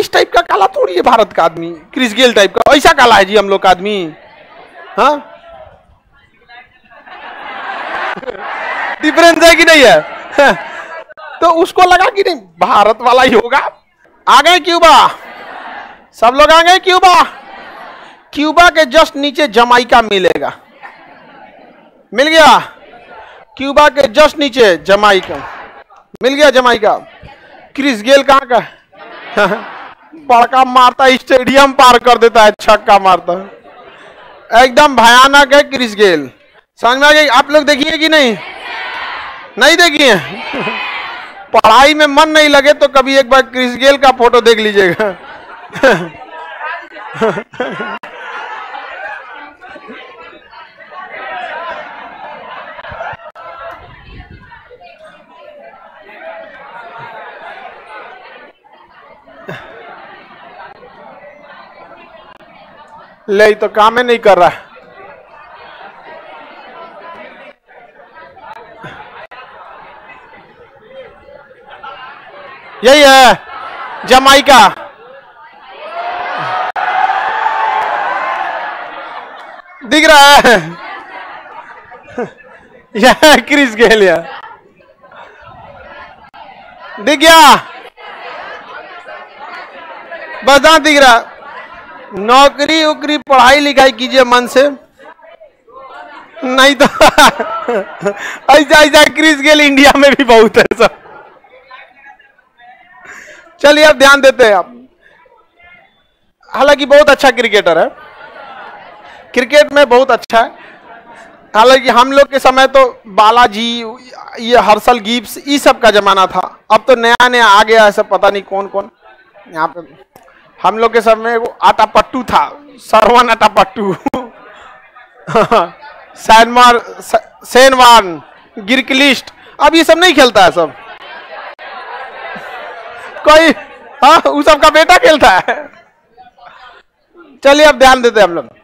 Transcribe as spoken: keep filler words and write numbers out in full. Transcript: इस टाइप का काला तोड़ लिए भारत का आदमी, क्रिस गेल टाइप का, ऐसा काला है जी हम लोग का आदमी। हाँ डिफरेंस है कि नहीं है? हाँ? तो उसको लगा कि नहीं भारत वाला ही होगा। आ गए क्यूबा, सब लोग आ गए क्यूबा। क्यूबा के जस्ट नीचे जमाइका मिलेगा, मिल गया। क्यूबा के जस्ट नीचे जमाइका मिल गया, जमाइका। क्रिस गेल कहाँ का है? बड़का मारता, स्टेडियम पार कर देता है, छक्का मारता है, एकदम भयानक है क्रिस गेल। समझ में आ गई? आप लोग देखिए कि नहीं? नहीं देखिए। पढ़ाई में मन नहीं लगे तो कभी एक बार क्रिस गेल का फोटो देख लीजिएगा। ले तो काम ही नहीं कर रहा है। यही है जमाइका। दिख रहा है यह क्रिस गेल। दिख गया, बस दिख रहा। नौकरी उकरी पढ़ाई लिखाई कीजिए मन से, नहीं तो ऐसा ऐसा क्रिस गेल इंडिया में भी बहुत है सब। चलिए अब ध्यान देते हैं आप। हालांकि बहुत अच्छा क्रिकेटर है, क्रिकेट में बहुत अच्छा है। हालांकि हम लोग के समय तो बालाजी, ये हर्षल गिब्स, ये सब का जमाना था। अब तो नया नया आ गया है सब, पता नहीं कौन कौन। यहाँ पे हम लोग के समय वो आटा पट्टू था, सरवन आटा पट्टू, सैनवार, सैनवान, गिरकलिस्ट, अब ये सब नहीं खेलता है सब कोई। हाँ, उस सबका बेटा खेलता है। चलिए अब ध्यान देते हैं हम लोग।